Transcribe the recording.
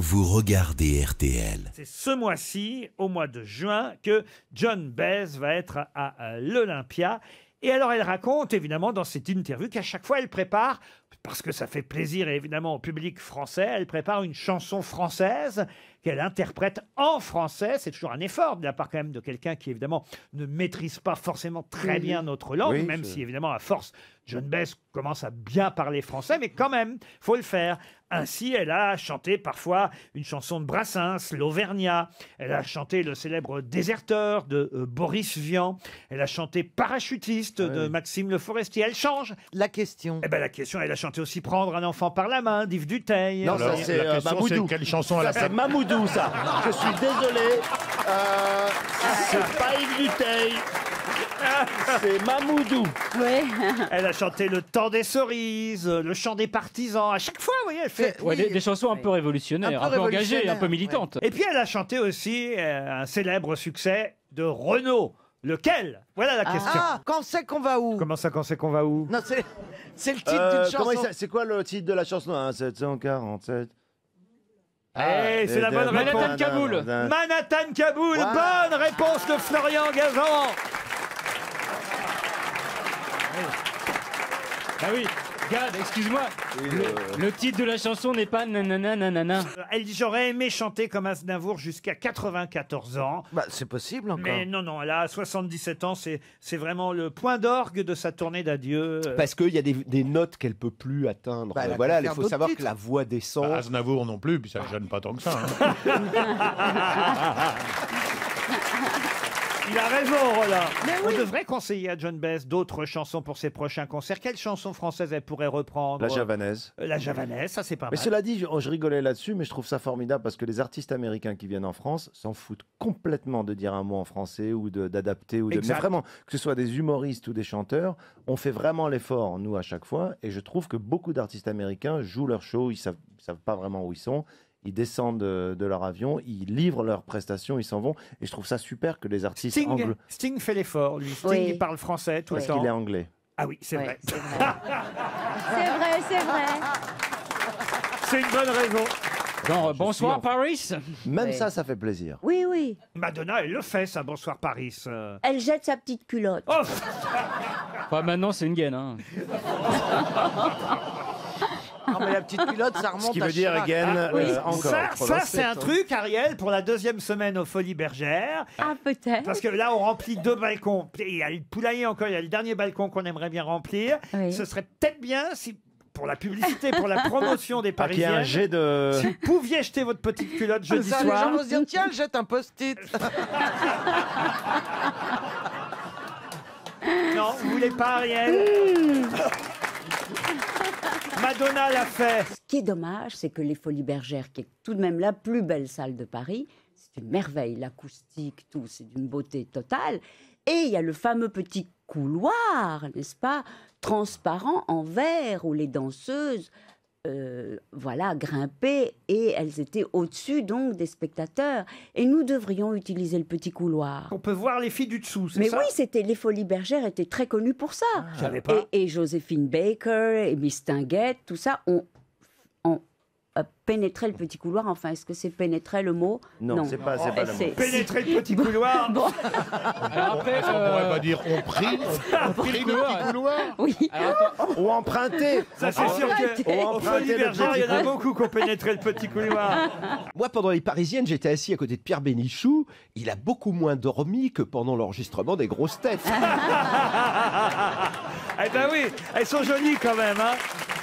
Vous regardez RTL. C'est ce mois-ci, au mois de juin, que Joan Baez va être à l'Olympia. Et alors elle raconte évidemment dans cette interview qu'à chaque fois elle prépare, parce que ça fait plaisir évidemment au public français, elle prépare une chanson française qu'elle interprète en français. C'est toujours un effort de la part quand même de quelqu'un qui évidemment ne maîtrise pas forcément très bien notre langue, oui, même si évidemment à force, Joan Baez commence à bien parler français, mais quand même, faut le faire. Ainsi, elle a chanté parfois une chanson de Brassens, L'Auvergnat. Elle a chanté le célèbre Déserteur de Boris Vian. Elle a chanté Parachutiste de Maxime Le Forestier. Elle change. La question. Eh ben la question. Elle a chanté aussi Prendre un enfant par la main d'Yves Duteil. Non, ça c'est Mamoudou. Quelle chanson elle a fait Mamoudou, ça. Je suis désolé. C'est pas Yves Duteil. C'est Mamoudou. Oui. Elle a chanté Le Temps des Cerises, Le Chant des Partisans. À chaque fois, vous voyez, elle fait des chansons un peu révolutionnaires, un peu engagées, un peu militantes. Ouais. Et puis elle a chanté aussi un célèbre succès de Renaud. Lequel? Voilà la question. Ah, quand c'est qu'on va où? Comment ça, quand c'est qu'on va où? Non, c'est le titre d'une chanson. C'est quoi le titre de la chanson? 1747. Ah, c'est la bonne réponse. Manhattan-Kaboul. Manhattan-Kaboul. Bonne réponse de Florian Gazan. Ah oui, regarde, excuse-moi, le titre de la chanson n'est pas nanana nanana. Elle dit j'aurais aimé chanter comme Aznavour jusqu'à 94 ans. Bah, c'est possible encore. Mais non, non, elle a 77 ans, c'est vraiment le point d'orgue de sa tournée d'adieu. Parce qu'il y a des notes qu'elle peut plus atteindre. Bah, voilà, il faut savoir que la voix descend. Bah, Aznavour non plus, puis ça ne gêne pas tant que ça. Hein. Il a raison, Roland. Oui. On devrait conseiller à Joan Baez d'autres chansons pour ses prochains concerts. Quelle chanson française elle pourrait reprendre? La javanaise. La javanaise, ça c'est pas mal. Mais cela dit, je rigolais là-dessus, mais je trouve ça formidable parce que les artistes américains qui viennent en France s'en foutent complètement de dire un mot en français ou d'adapter. Mais vraiment, que ce soit des humoristes ou des chanteurs, on fait vraiment l'effort, nous, à chaque fois. Et je trouve que beaucoup d'artistes américains jouent leur show, ils ne savent pas vraiment où ils sont. Ils descendent de leur avion, ils livrent leurs prestations, ils s'en vont. Et je trouve ça super que les artistes anglais... Sting fait l'effort, lui. Sting, il parle français tout le temps. Parce qu'il est anglais. Ah oui, c'est vrai. C'est vrai, c'est vrai. C'est une bonne raison. Genre, bonsoir Paris. Même ça, ça fait plaisir. Oui, oui. Madonna, elle le fait, ça, bonsoir Paris. Elle jette sa petite culotte. Oh enfin, maintenant, c'est une gaine, hein. Non, mais la petite culotte, ça remonte. Ce qui veut dire again, encore. Ça c'est un truc, Arielle, pour la deuxième semaine aux Folies Bergères. Ah, peut-être. Parce que là, on remplit deux balcons. Il y a le poulailler encore, il y a le dernier balcon qu'on aimerait bien remplir. Oui. Ce serait peut-être bien si... pour la publicité, pour la promotion des Parisiens. Ah, si vous pouviez jeter votre petite culotte jeudi soir. Les gens vont se dire, tiens, jette un post-it. Non, vous voulez pas, Arielle? Madonna l'a fait. Ce qui est dommage, c'est que les Folies Bergères, qui est tout de même la plus belle salle de Paris, c'est une merveille, l'acoustique, tout, c'est d'une beauté totale. Et il y a le fameux petit couloir, n'est-ce pas, transparent en verre, où les danseuses, voilà, grimpaient, et elles étaient au-dessus, donc, des spectateurs. Et nous devrions utiliser le petit couloir. On peut voir les filles du dessous, c'est ça? Mais oui, les Folies Bergères étaient très connues pour ça. Ah, je savais pas. Et Josephine Baker, et Mistinguett, tout ça, ont pénétrer le petit couloir, enfin, est-ce que c'est pénétrer le mot? Non, c'est pas le mot. Pénétrer le petit couloir. Bon. Alors après, on pourrait pas dire on prie le petit couloir. Oui. Ou emprunter. Ça c'est sûr qu'au Folies Bergères, il y en a beaucoup qui ont pénétré le petit couloir. Moi, pendant les Parisiennes, j'étais assis à côté de Pierre Bénichou. Il a beaucoup moins dormi que pendant l'enregistrement des Grosses Têtes. Eh ben oui, elles sont jolies quand même, hein.